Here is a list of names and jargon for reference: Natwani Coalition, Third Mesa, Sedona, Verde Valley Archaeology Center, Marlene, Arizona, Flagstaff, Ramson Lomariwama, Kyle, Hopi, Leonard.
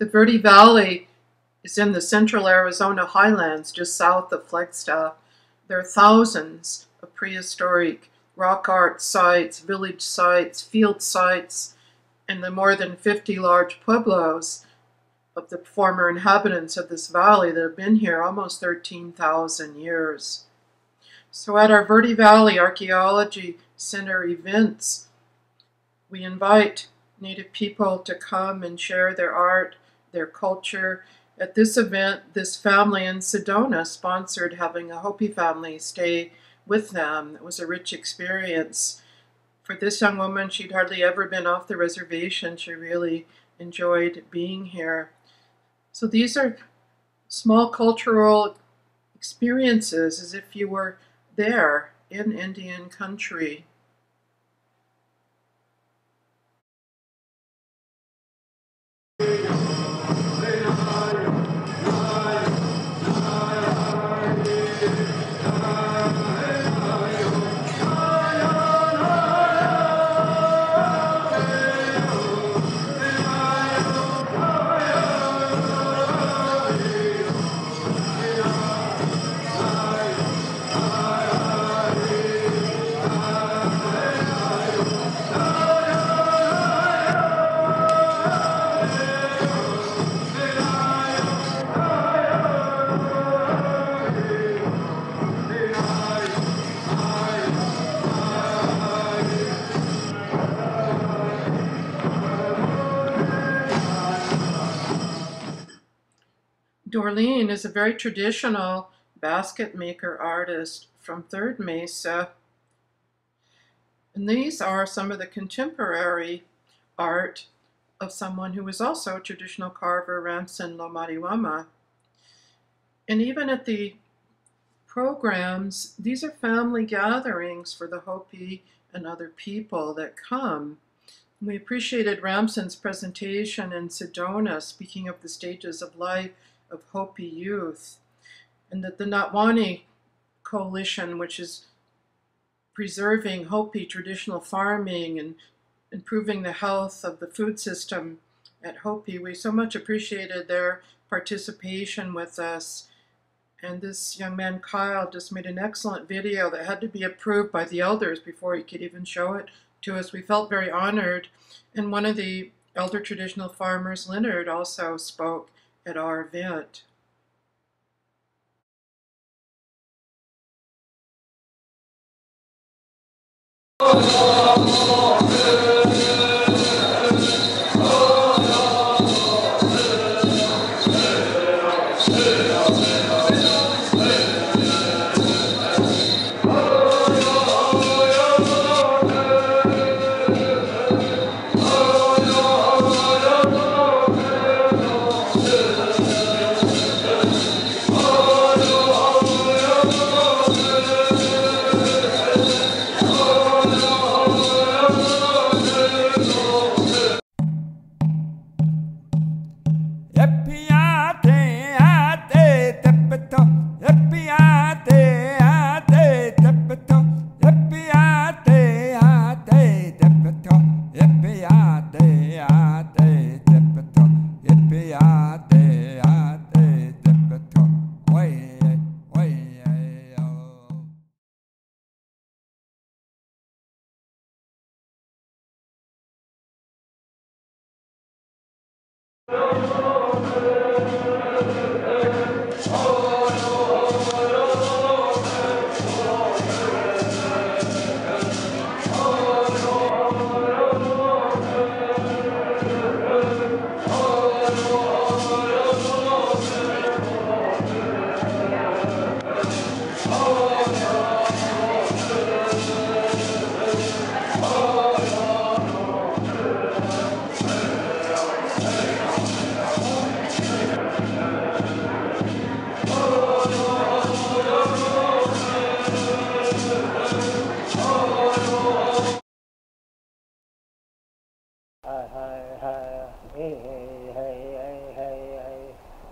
The Verde Valley is in the central Arizona highlands just south of Flagstaff. There are thousands of prehistoric rock art sites, village sites, field sites, and the more than 50 large pueblos of the former inhabitants of this valley that have been here almost 13,000 years. So at our Verde Valley Archaeology Center events, we invite Native people to come and share their art, their culture. At this event, this family in Sedona sponsored having a Hopi family stay with them. It was a rich experience. For this young woman, she'd hardly ever been off the reservation. She really enjoyed being here. So these are small cultural experiences as if you were there in Indian country. Marlene is a very traditional basket maker artist from Third Mesa. And these are some of the contemporary art of someone who was also a traditional carver, Ramson Lomariwama. And even at the programs, these are family gatherings for the Hopi and other people that come. We appreciated Ramson's presentation in Sedona, speaking of the stages of life of Hopi youth, and that the Natwani Coalition, which is preserving Hopi traditional farming and improving the health of the food system at Hopi, we so much appreciated their participation with us. And this young man, Kyle, just made an excellent video that had to be approved by the elders before he could even show it to us. We felt very honored. And one of the elder traditional farmers, Leonard, also spoke at our event.